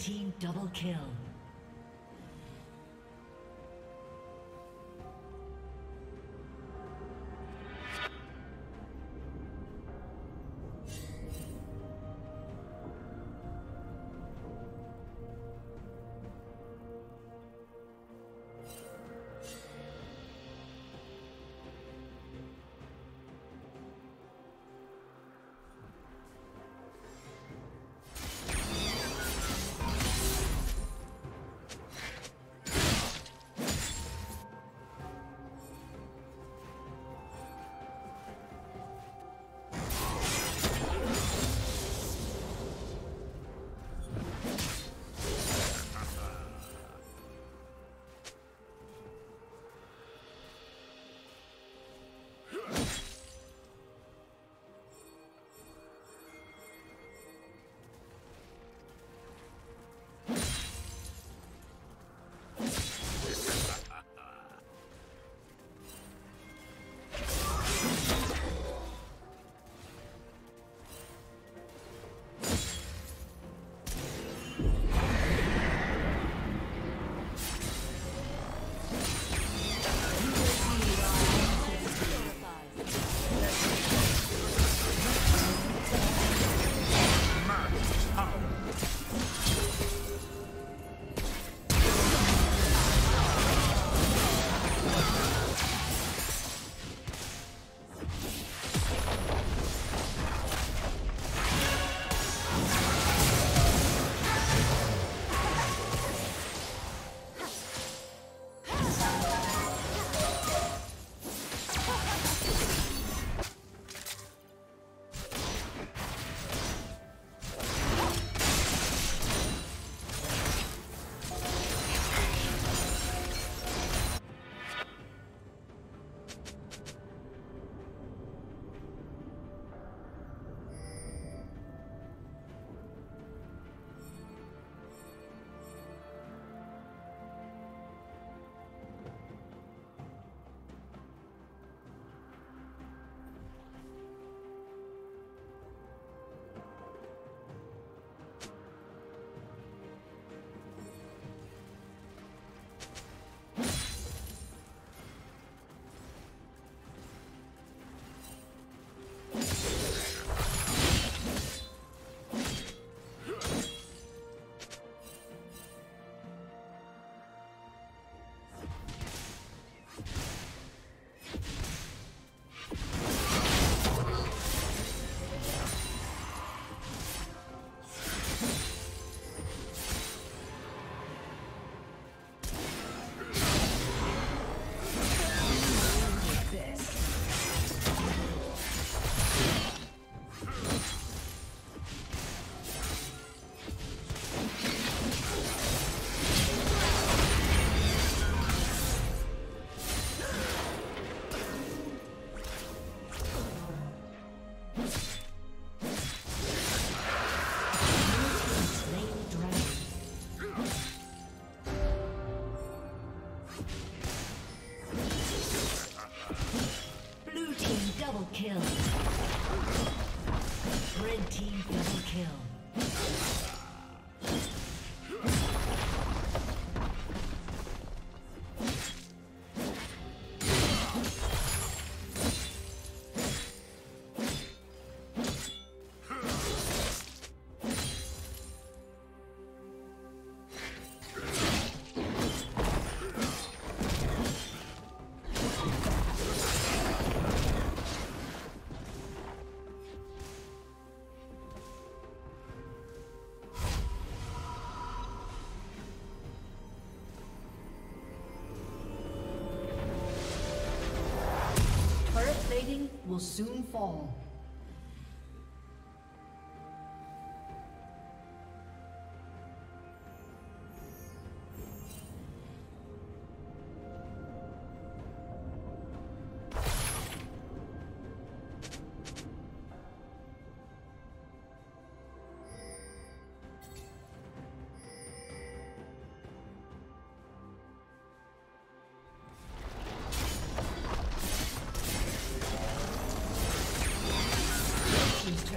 Team double kill. Double kill. Red team double kill. Will soon fall.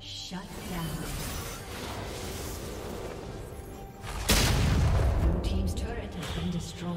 Shut down. Blue team's turret has been destroyed.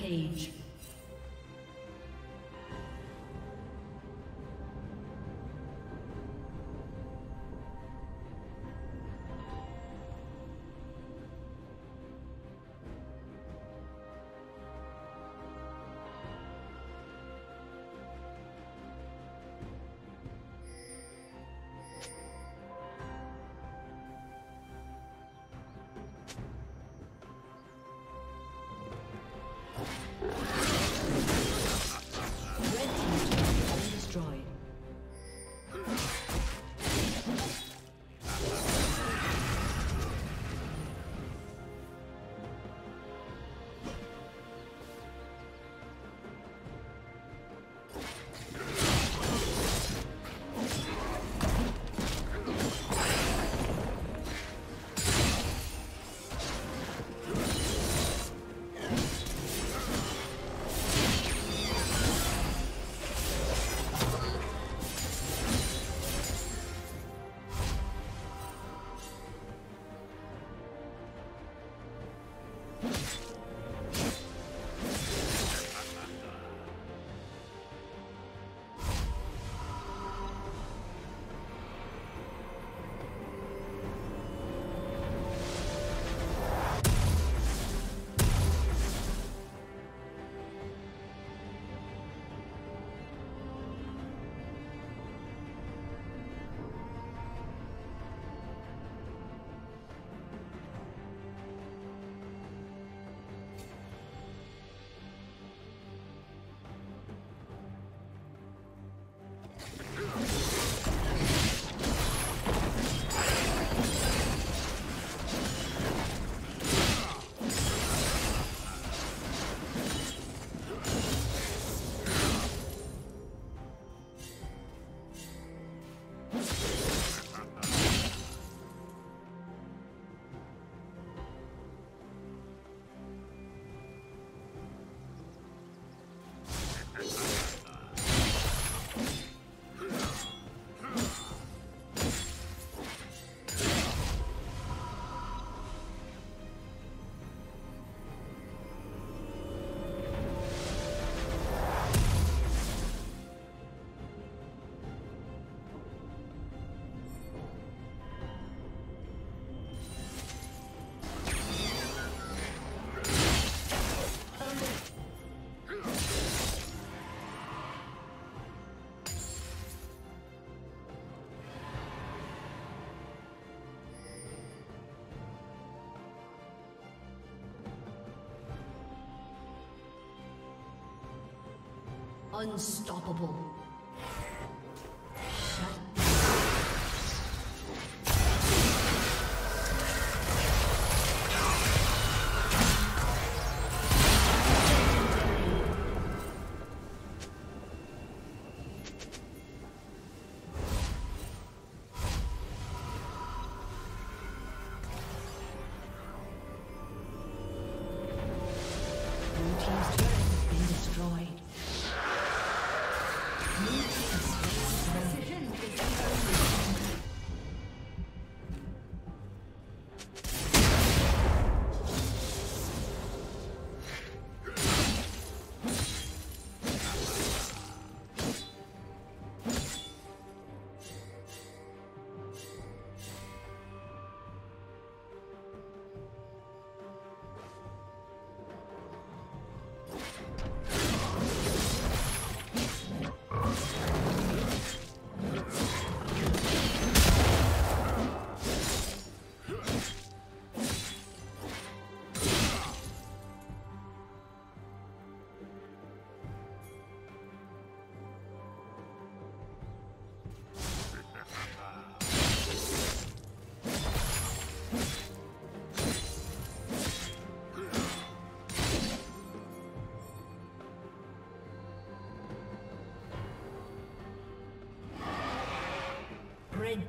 page. Unstoppable. Red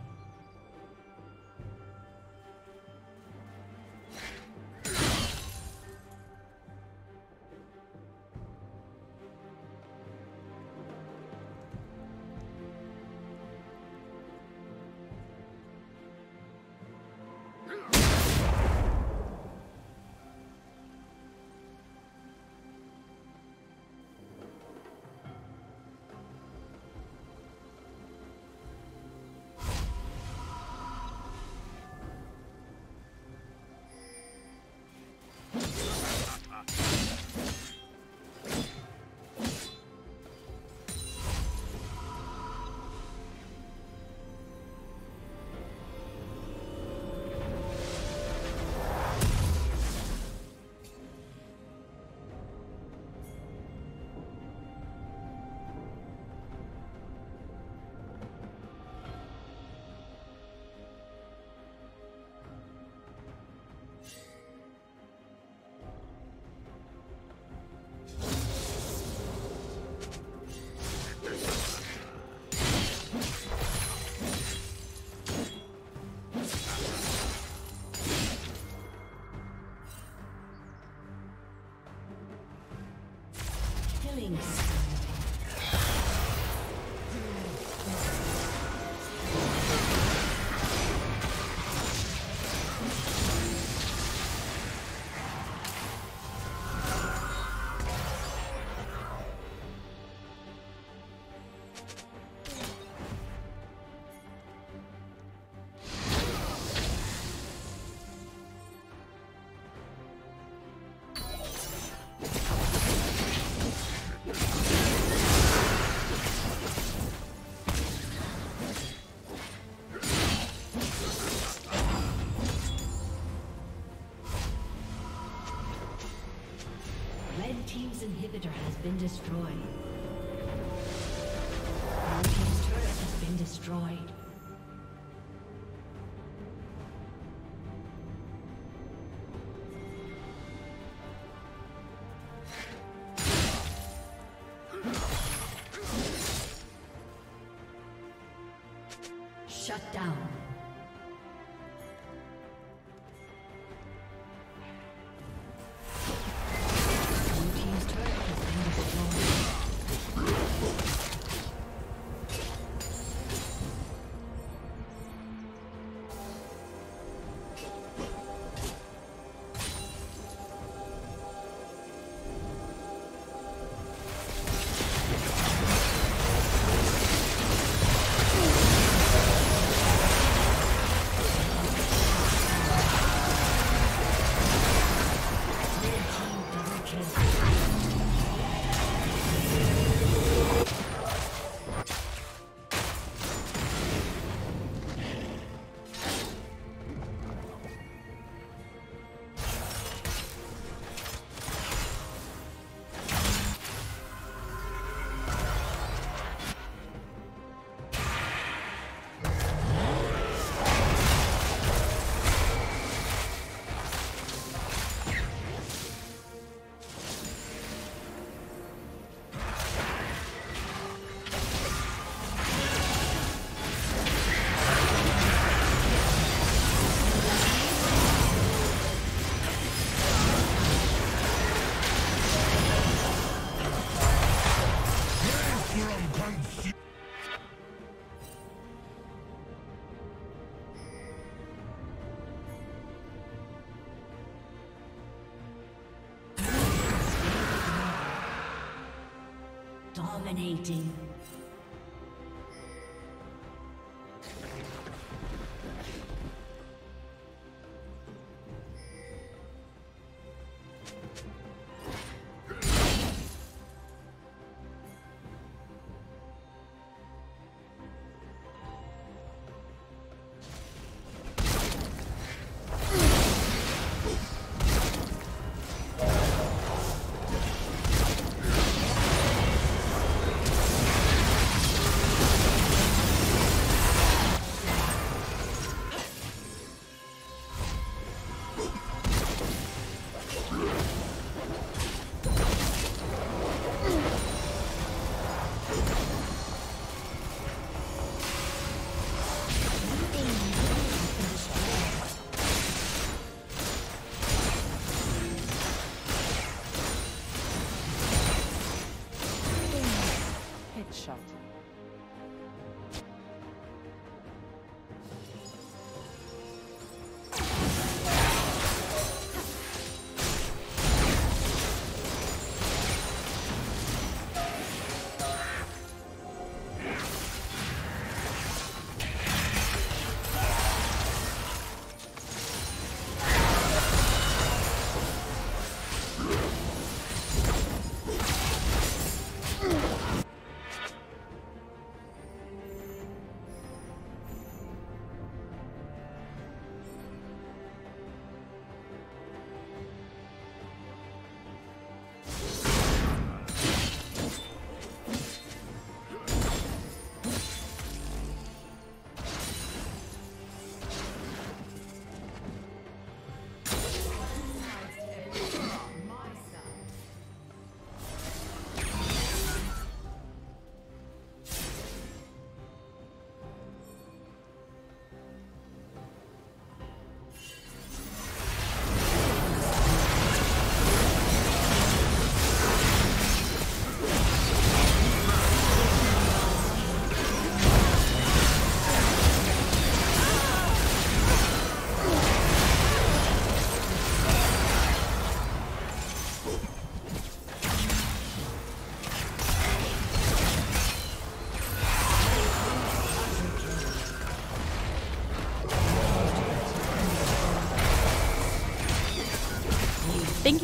been destroyed. Our team's turret has been destroyed. Shut down. Dominating. Thank